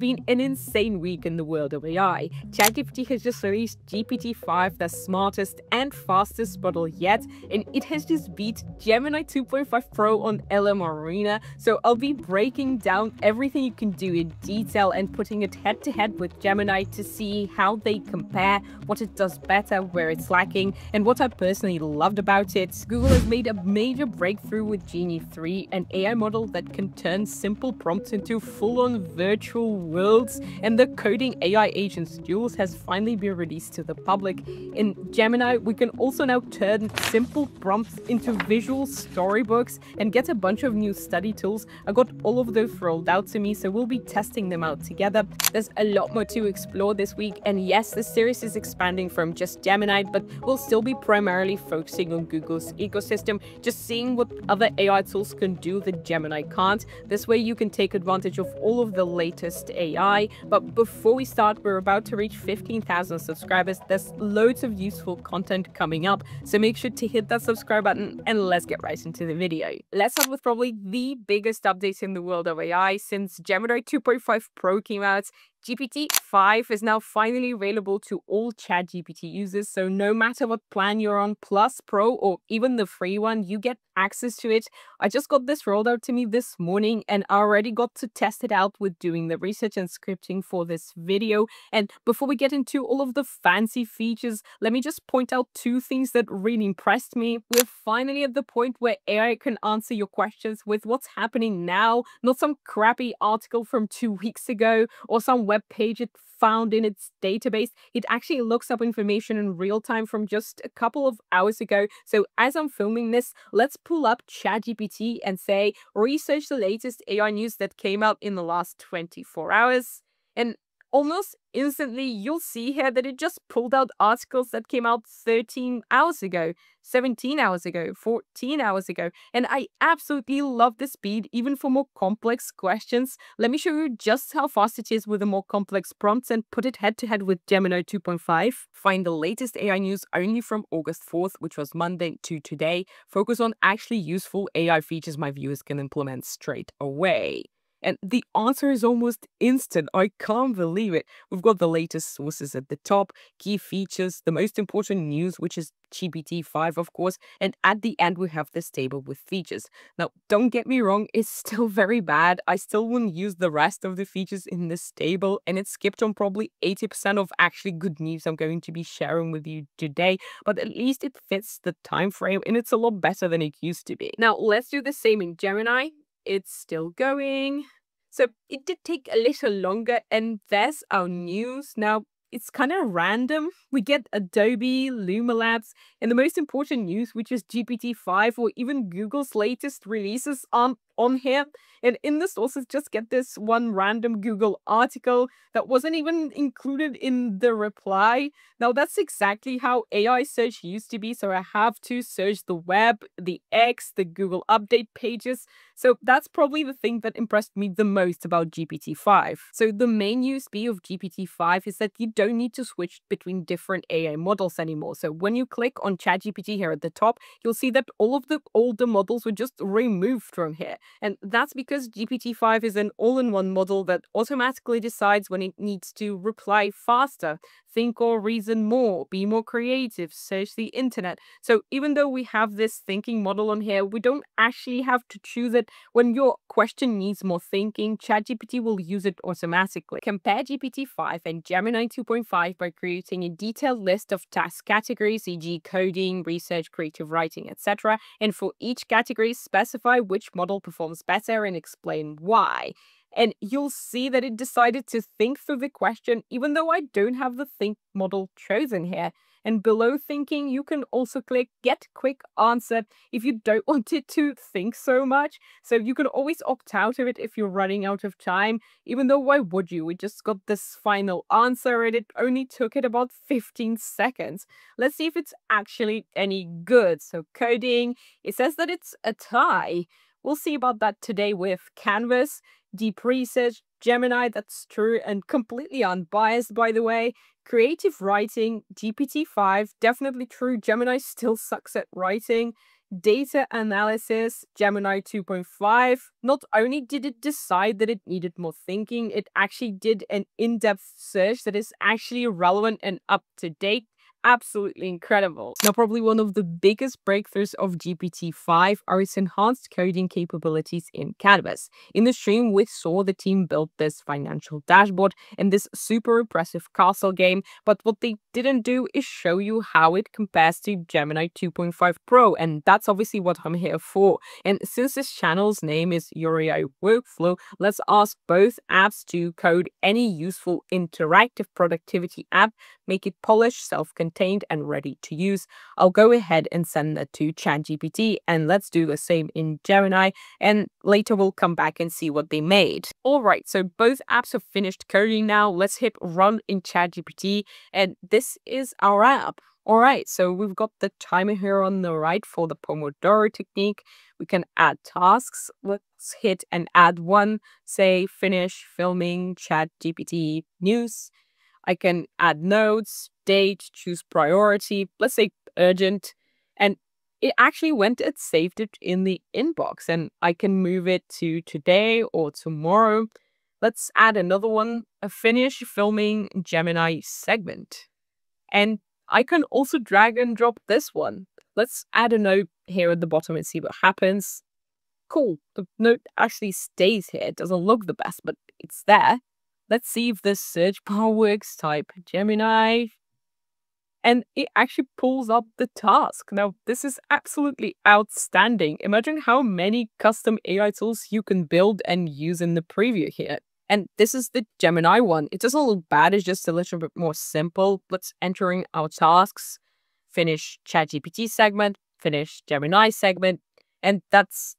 been an insane week in the world of AI. ChatGPT has just released GPT-5, the smartest and fastest model yet, and it has just beat Gemini 2.5 Pro on LM Arena. So I'll be breaking down everything you can do in detail and putting it head-to-head with Gemini to see how they compare, what it does better, where it's lacking, and what I personally loved about it. Google has made a major breakthrough with Genie 3, an AI model that can turn simple prompts into full-on virtual worlds, and the coding AI agent Jules has finally been released to the public. In Gemini, we can also now turn simple prompts into visual storybooks and get a bunch of new study tools. I got all of those rolled out to me, so we'll be testing them out together. There's a lot more to explore this week, and yes, this series is expanding from just Gemini, but we'll still be primarily focusing on Google's ecosystem, just seeing what other AI tools can do that Gemini can't. This way you can take advantage of all of the latest AI. But before we start, we're about to reach 15,000 subscribers. There's loads of useful content coming up, so make sure to hit that subscribe button and let's get right into the video. Let's start with probably the biggest update in the world of AI since Gemini 2.5 Pro came out. GPT-5 is now finally available to all ChatGPT users, so no matter what plan you're on, Plus, Pro, or even the free one, you get access to it. I just got this rolled out to me this morning, and I already got to test it out with doing the research and scripting for this video. And before we get into all of the fancy features, let me just point out two things that really impressed me. We're finally at the point where AI can answer your questions with what's happening now, not some crappy article from 2 weeks ago or some web page it found in its database. It actually looks up information in real time from just a couple of hours ago. So as I'm filming this, let's pull up ChatGPT and say, research the latest AI news that came out in the last 24 hours. And almost instantly, you'll see here that it just pulled out articles that came out 13 hours ago, 17 hours ago, 14 hours ago. And I absolutely love the speed, even for more complex questions. Let me show you just how fast it is with the more complex prompts and put it head-to-head with Gemini 2.5. Find the latest AI news only from August 4th, which was Monday, to today. Focus on actually useful AI features my viewers can implement straight away. And the answer is almost instant. I can't believe it. We've got the latest sources at the top, key features, the most important news, which is GPT-5, of course. And at the end, we have this table with features. Now, don't get me wrong, it's still very bad. I still wouldn't use the rest of the features in this table. And it skipped on probably 80% of actually good news I'm going to be sharing with you today. But at least it fits the time frame, and it's a lot better than it used to be. Now, let's do the same in Gemini. It's still going. So it did take a little longer, and there's our news. Now, it's kind of random. We get Adobe, Luma Labs, and the most important news, which is GPT-5 or even Google's latest releases aren't on here. And in the sources, just get this one random Google article that wasn't even included in the reply. Now, that's exactly how AI search used to be. So I have to search the web, the X, the Google update pages. So that's probably the thing that impressed me the most about GPT-5. So the main USB of GPT-5 is that you don't need to switch between different AI models anymore. So when you click on ChatGPT here at the top, you'll see that all of the older models were just removed from here. And that's because GPT-5 is an all-in-one model that automatically decides when it needs to reply faster, think or reason more, be more creative, search the internet. So even though we have this thinking model on here, we don't actually have to choose it. When your question needs more thinking, ChatGPT will use it automatically. Compare GPT-5 and Gemini 2.5 by creating a detailed list of task categories, e.g. coding, research, creative writing, etc. And for each category, specify which model performs better and explain why. And you'll see that it decided to think through the question, even though I don't have the think model chosen here. And below thinking, you can also click get quick answer if you don't want it to think so much. So you can always opt out of it if you're running out of time, even though why would you? We just got this final answer and it only took it about 15 seconds. Let's see if it's actually any good. So coding, it says that it's a tie. We'll see about that today with Canvas, deep research, Gemini, that's true and completely unbiased, by the way. Creative writing, GPT-5, definitely true. Gemini still sucks at writing. data analysis, Gemini 2.5, not only did it decide that it needed more thinking, it actually did an in-depth search that is actually relevant and up-to-date. Absolutely incredible. Now, probably one of the biggest breakthroughs of GPT-5 are its enhanced coding capabilities in Canvas. In the stream, we saw the team build this financial dashboard and this super impressive castle game, but what they didn't do is show you how it compares to Gemini 2.5 Pro, and that's obviously what I'm here for. And since this channel's name is Your AI Workflow, let's ask both apps to code any useful interactive productivity app, make it polished, self-contained and ready to use. I'll go ahead and send that to ChatGPT, and let's do the same in Gemini, and later we'll come back and see what they made. All right, so both apps have finished coding now. Let's hit run in ChatGPT, and this is our app. All right, so we've got the timer here on the right for the Pomodoro technique. We can add tasks. Let's hit and add one, say finish filming ChatGPT news. I can add notes, date, choose priority, let's say urgent. And it actually went and saved it in the inbox. And I can move it to today or tomorrow. Let's add another one, a finish filming Gemini segment. And I can also drag and drop this one. Let's add a note here at the bottom and see what happens. Cool. The note actually stays here. It doesn't look the best, but it's there. Let's see if this search bar works. Type Gemini. And it actually pulls up the task. Now, this is absolutely outstanding. Imagine how many custom AI tools you can build and use in the preview here. And this is the Gemini one. It doesn't look bad. It's just a little bit more simple. Let's enter in our tasks. Finish ChatGPT segment. Finish Gemini segment. And that's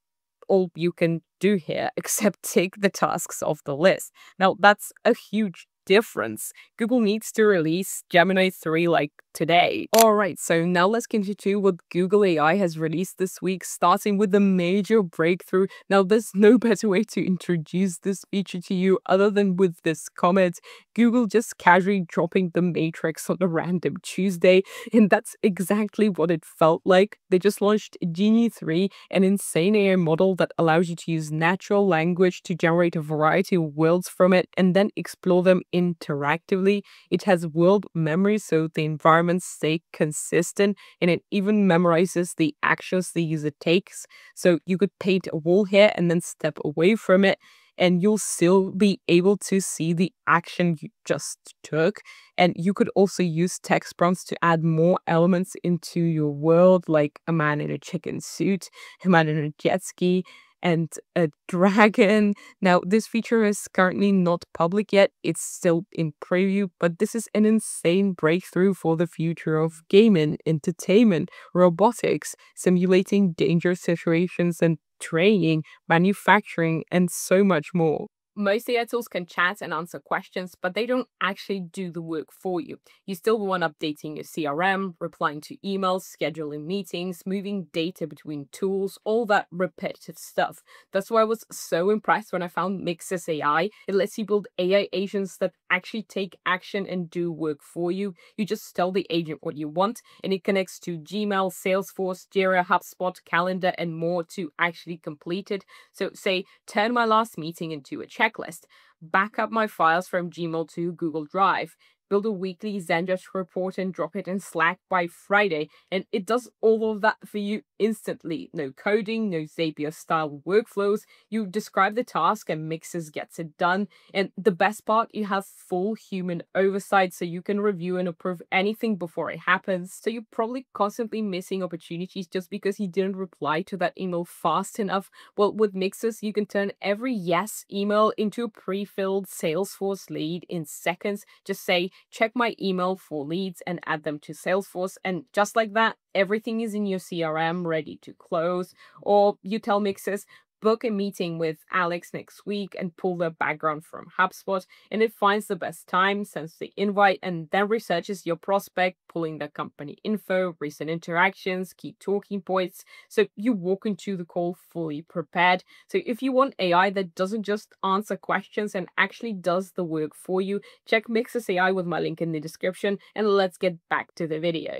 all you can do here, except take the tasks off the list. Now, that's a huge difference. Google needs to release Gemini 3 like today. All right, so now let's continue what Google AI has released this week, starting with the major breakthrough. Now, there's no better way to introduce this feature to you other than with this comment. Google just casually dropping the matrix on a random Tuesday, and that's exactly what it felt like. They just launched Genie 3, an insane AI model that allows you to use natural language to generate a variety of worlds from it and then explore them interactively. It has world memory, so the environment stay consistent, and it even memorizes the actions the user takes. So you could paint a wall here and then step away from it, and you'll still be able to see the action you just took. And you could also use text prompts to add more elements into your world, like a man in a chicken suit, a man in a jet ski, and a dragon. Now, this feature is currently not public yet. It's still in preview, but this is an insane breakthrough for the future of gaming, entertainment, robotics, simulating dangerous situations and training, manufacturing, and so much more. Most AI tools can chat and answer questions, but they don't actually do the work for you. You still want updating your CRM, replying to emails, scheduling meetings, moving data between tools, all that repetitive stuff. That's why I was so impressed when I found Mixus AI. It lets you build AI agents that actually take action and do work for you. You just tell the agent what you want, and it connects to Gmail, Salesforce, Jira, HubSpot, Calendar, and more to actually complete it. So say, turn my last meeting into a checklist, back up my files from Gmail to Google Drive, build a weekly Zendesk report and drop it in Slack by Friday. And it does all of that for you instantly. No coding, no Zapier style workflows. You describe the task and Mixus gets it done. And the best part, you have full human oversight, so you can review and approve anything before it happens. So you're probably constantly missing opportunities just because you didn't reply to that email fast enough. Well, with Mixus, you can turn every yes email into a pre-filled Salesforce lead in seconds. Just say, check my email for leads, and add them to Salesforce. And just like that, everything is in your CRM ready to close. Or you tell Mixus, book a meeting with Alex next week, and pull their background from HubSpot. And it finds the best time, sends the invite, and then researches your prospect, pulling their company info, recent interactions, key talking points. So you walk into the call fully prepared. So if you want AI that doesn't just answer questions and actually does the work for you, check Mixus AI with my link in the description, and let's get back to the video.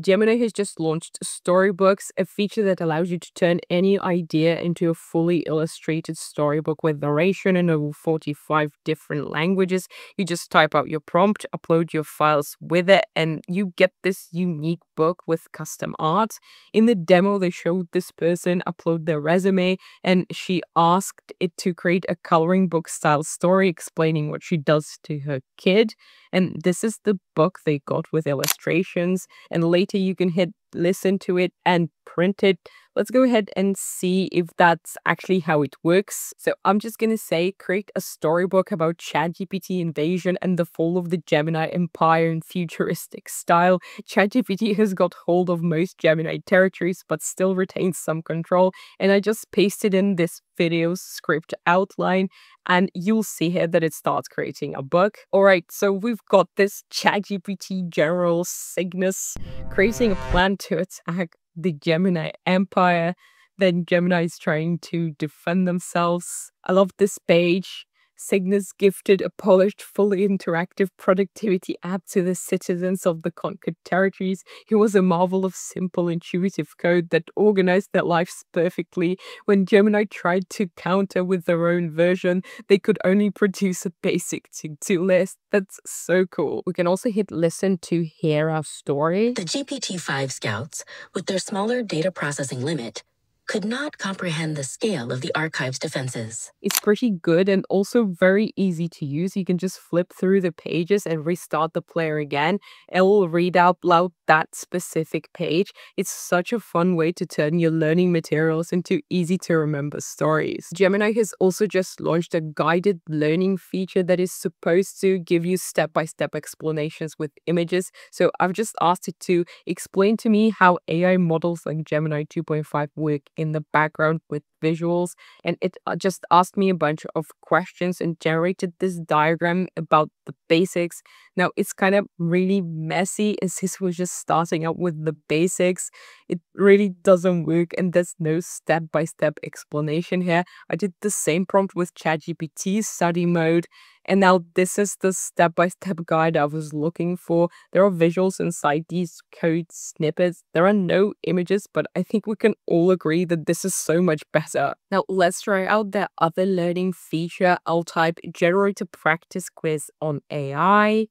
Gemini has just launched Storybooks, a feature that allows you to turn any idea into a fully illustrated storybook with narration in over 45 different languages. You just type out your prompt, upload your files with it, and you get this unique book with custom art. In the demo, they showed this person upload their resume, and she asked it to create a coloring book style story explaining what she does to her kid. And this is the book they got with illustrations, and later you can hit listen to it and print it. Let's go ahead and see if that's actually how it works. So I'm just going to say create a storybook about ChatGPT invasion and the fall of the Gemini empire in futuristic style. ChatGPT has got hold of most Gemini territories but still retains some control. And I just pasted in this video script outline, and you'll see here that it starts creating a book. All right, so we've got this ChatGPT General Cygnus creating a plan to attack the Gemini empire. Then Gemini is trying to defend themselves. I love this page. Cygnus gifted a polished, fully interactive productivity app to the citizens of the conquered territories. It was a marvel of simple, intuitive code that organized their lives perfectly. When Gemini tried to counter with their own version, they could only produce a basic to-do list. That's so cool. We can also hit listen to hear our story. The GPT-5 scouts, with their smaller data processing limit, could not comprehend the scale of the archive's defenses. It's pretty good and also very easy to use. You can just flip through the pages and restart the player again. It will read out loud that specific page. It's such a fun way to turn your learning materials into easy to remember stories. Gemini has also just launched a guided learning feature that is supposed to give you step-by-step explanations with images. So I've just asked it to explain to me how AI models like Gemini 2.5 work in the background with visuals, and it just asked me a bunch of questions and generated this diagram about the basics. Now it's kind of really messy as this was just starting out with the basics. It really doesn't work, and there's no step-by-step explanation here. I did the same prompt with ChatGPT study mode, and now this is the step-by-step guide I was looking for. There are visuals inside these code snippets. There are no images, but I think we can all agree that this is so much better. Now let's try out their other learning feature. I'll type generate a practice quiz on AI.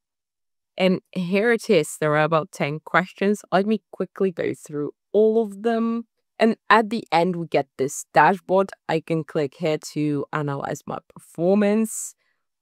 And here it is. There are about 10 questions. Let me quickly go through all of them. And at the end, we get this dashboard. I can click here to analyze my performance.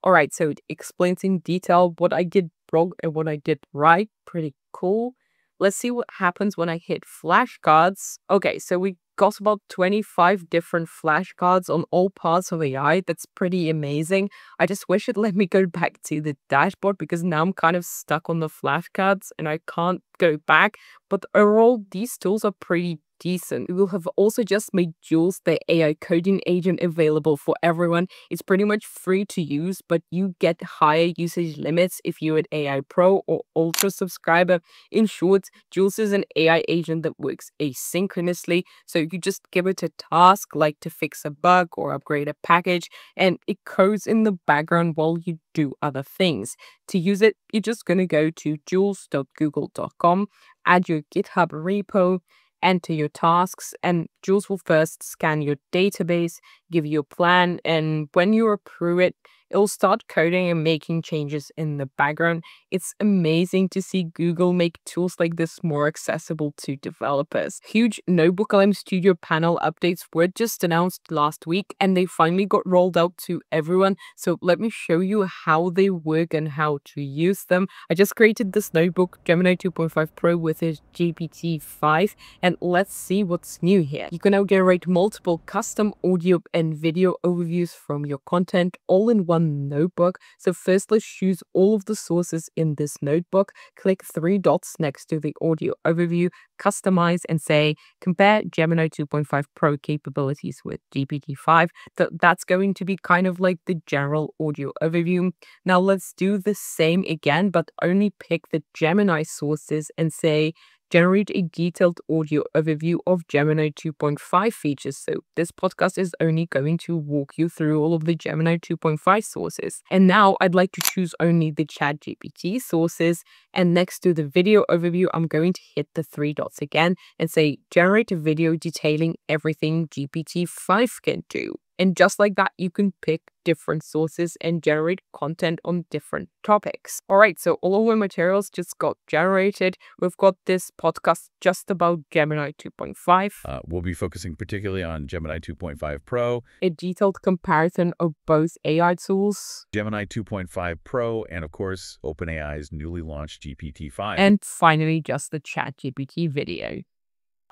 All right, so it explains in detail what I did wrong and what I did right. Pretty cool. Let's see what happens when I hit flashcards. Okay, so we got about 25 different flashcards on all parts of AI. That's pretty amazing. I just wish it let me go back to the dashboard, because now I'm kind of stuck on the flashcards and I can't go back. But overall, these tools are pretty decent. We will have also just made Jules, the AI coding agent, available for everyone. It's pretty much free to use, but you get higher usage limits if you're an AI Pro or Ultra subscriber. In short, Jules is an AI agent that works asynchronously, so you just give it a task like to fix a bug or upgrade a package, and it codes in the background while you do other things. To use it, you're just going to go to jules.google.com, add your GitHub repo, enter your tasks, and Jules will first scan your database, give you a plan, and when you approve it, it'll start coding and making changes in the background. It's amazing to see Google make tools like this more accessible to developers. Huge Notebook LM Studio panel updates were just announced last week, and they finally got rolled out to everyone. So let me show you how they work and how to use them. I just created this notebook, Gemini 2.5 Pro with its GPT-5, and let's see what's new here. You can now generate multiple custom audio and video overviews from your content, all in one notebook. So first, let's choose all of the sources in this notebook, click three dots next to the audio overview, customize, and say compare Gemini 2.5 Pro capabilities with GPT-5. That's going to be kind of like the general audio overview. Now let's do the same again, but only pick the Gemini sources and say generate a detailed audio overview of Gemini 2.5 features. So this podcast is only going to walk you through all of the Gemini 2.5 sources. And now I'd like to choose only the ChatGPT sources. And next to the video overview, I'm going to hit the three dots again and say, generate a video detailing everything GPT-5 can do. And just like that, you can pick different sources and generate content on different topics. All right, so all of our materials just got generated. We've got this podcast just about Gemini 2.5. We'll be focusing particularly on Gemini 2.5 Pro. A detailed comparison of both AI tools. Gemini 2.5 Pro and, of course, OpenAI's newly launched GPT-5. And finally, just the ChatGPT video.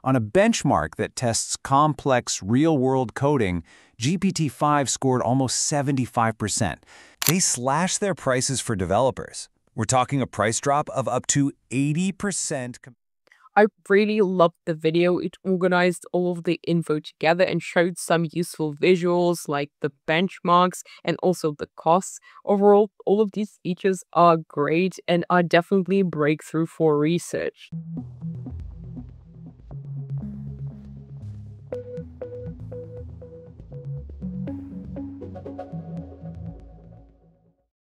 On a benchmark that tests complex, real-world coding, GPT-5 scored almost 75%. They slashed their prices for developers. We're talking a price drop of up to 80%. I really loved the video. It organized all of the info together and showed some useful visuals like the benchmarks and also the costs. Overall, all of these features are great and are definitely a breakthrough for research.